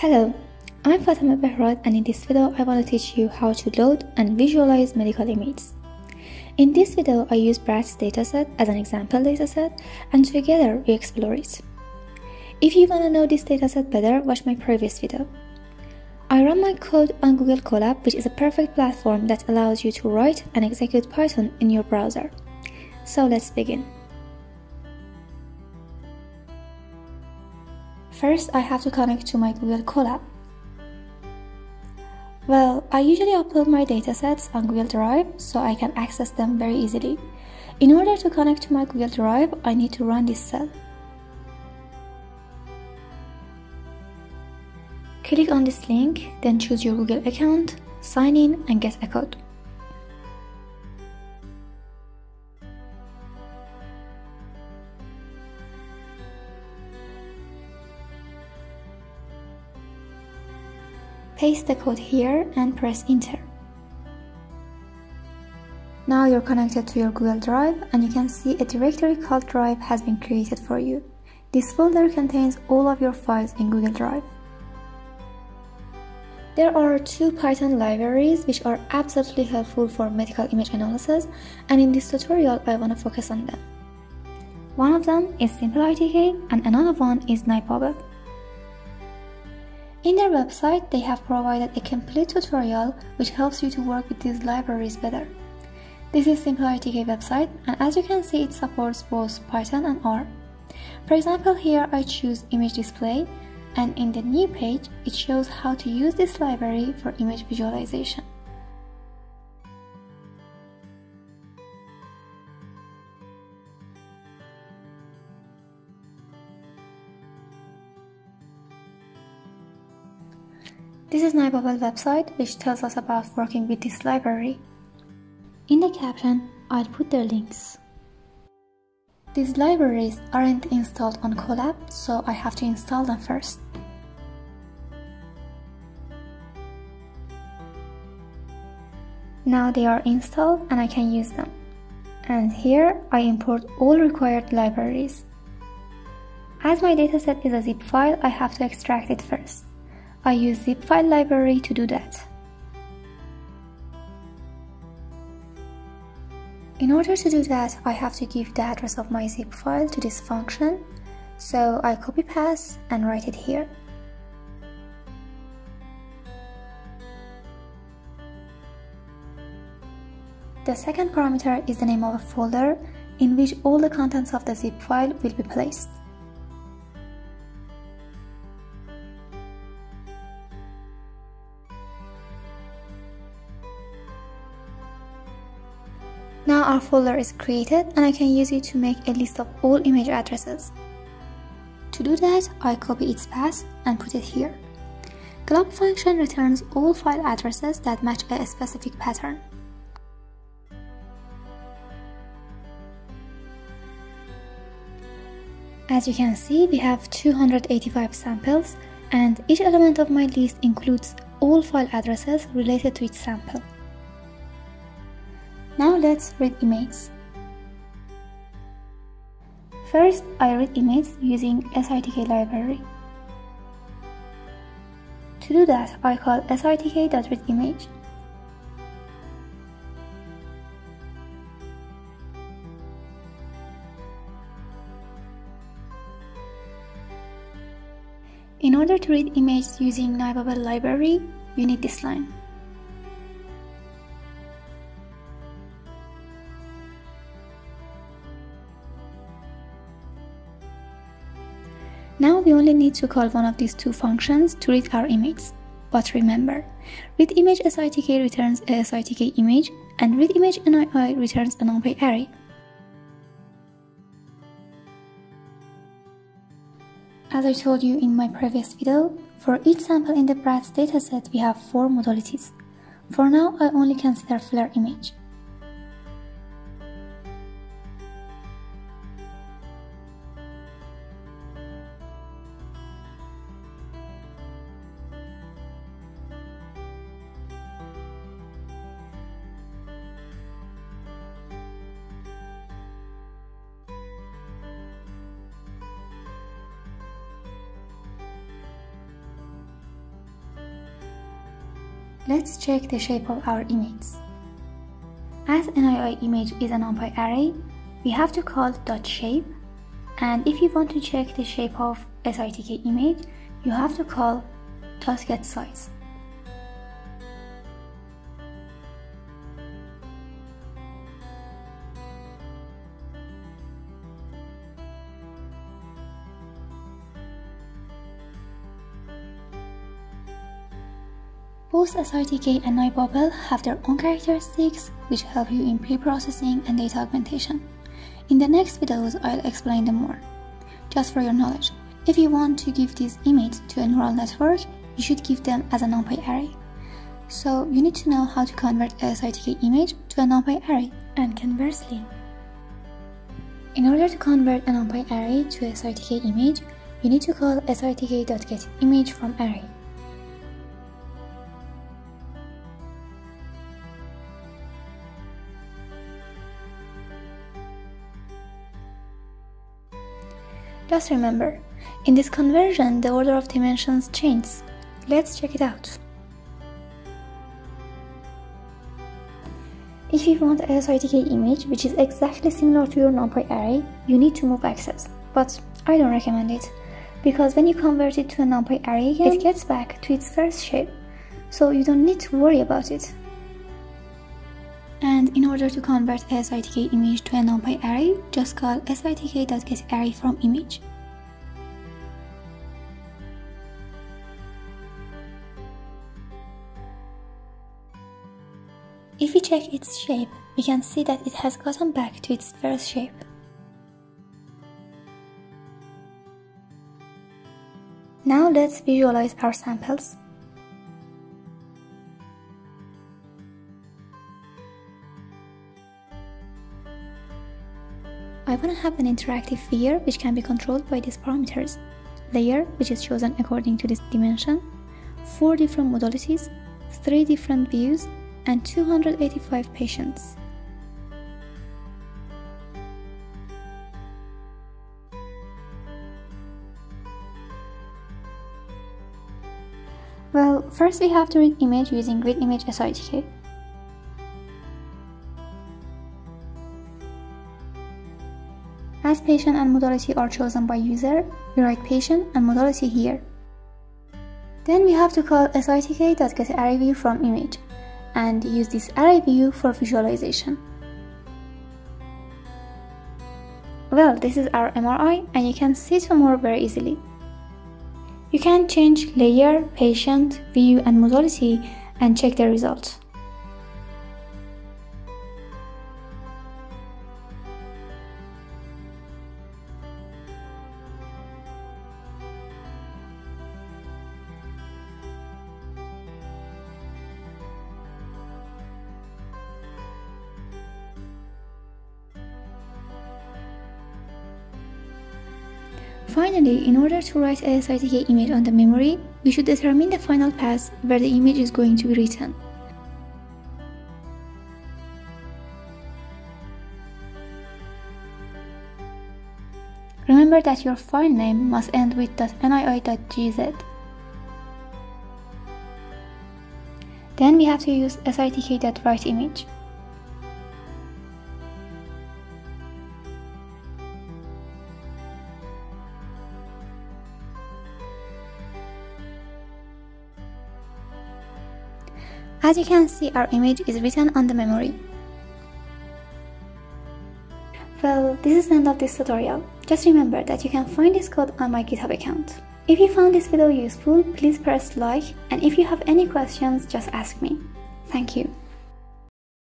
Hello, I'm Fatemeh Behrad, and in this video I want to teach you how to load and visualize medical images. In this video I use BraTS dataset as an example dataset, and together we explore it. If you want to know this dataset better, watch my previous video. I run my code on Google Colab, which is a perfect platform that allows you to write and execute Python in your browser. So let's begin. First, I have to connect to my Google Colab. Well, I usually upload my datasets on Google Drive so I can access them very easily. In order to connect to my Google Drive, I need to run this cell. Click on this link, then choose your Google account, sign in and get a code. Paste the code here and press enter. Now you're connected to your Google Drive and you can see a directory called Drive has been created for you. This folder contains all of your files in Google Drive. There are two Python libraries which are absolutely helpful for medical image analysis, and in this tutorial I want to focus on them. One of them is SimpleITK and another one is Nibabel. In their website, they have provided a complete tutorial which helps you to work with these libraries better. This is SimpleITK website, and as you can see, it supports both Python and R. For example, here I choose Image Display, and in the new page, it shows how to use this library for image visualization. This is Nibabel website, which tells us about working with this library. In the caption, I'll put their links. These libraries aren't installed on Colab, so I have to install them first. Now they are installed and I can use them. And here I import all required libraries. As my dataset is a zip file, I have to extract it first. I use zip file library to do that. In order to do that, I have to give the address of my zip file to this function, so I copy paste and write it here. The second parameter is the name of a folder in which all the contents of the zip file will be placed. Now our folder is created and I can use it to make a list of all image addresses. To do that, I copy its path and put it here. Global function returns all file addresses that match a specific pattern. As you can see, we have 285 samples, and each element of my list includes all file addresses related to each sample. Now let's read images. First, I read images using SITK library. To do that, I call sitk.readImage. In order to read images using Nibabel library, you need this line. Now we only need to call one of these two functions to read our images. But remember, readImage SITK returns a SITK image, and readImage NII returns a NumPy array. As I told you in my previous video, for each sample in the BraTS dataset we have four modalities. For now, I only consider FLAIR image. Let's check the shape of our images. As NII image is a NumPy array, we have to call .shape, and if you want to check the shape of SITK image, you have to call target size. Both SITK and Nibabel have their own characteristics which help you in pre-processing and data augmentation. In the next videos, I'll explain them more. Just for your knowledge, if you want to give these images to a neural network, you should give them as a NumPy array. So you need to know how to convert a SITK image to a NumPy array, and conversely. In order to convert a NumPy array to a SITK image, you need to call SITK.getImage from array. Just remember, in this conversion, the order of dimensions changes. Let's check it out. If you want a SITK image which is exactly similar to your NumPy array, you need to move axis, but I don't recommend it, because when you convert it to a NumPy array again, it gets back to its first shape, so you don't need to worry about it. And in order to convert a SITK image to a NumPy array, just call SITK.getArray from image. If we check its shape, we can see that it has gotten back to its first shape. Now let's visualize our samples. I want to have an interactive figure which can be controlled by these parameters: layer, which is chosen according to this dimension, 4 different modalities, 3 different views, and 285 patients. Well, first we have to read image using readImage SITK. As patient and modality are chosen by user, we write patient and modality here. Then we have to call SITK.getArrayView from image and use this array view for visualization. Well, this is our MRI, and you can see two more very easily. You can change layer, patient, view, and modality and check the result. Finally, in order to write a SITK image on the memory, we should determine the final pass where the image is going to be written. Remember that your file name must end with .nii.gz. Then we have to use SITK.writeImage. As you can see, our image is written on the memory. Well, this is the end of this tutorial. Just remember that you can find this code on my GitHub account. If you found this video useful, please press like, and if you have any questions, just ask me. Thank you.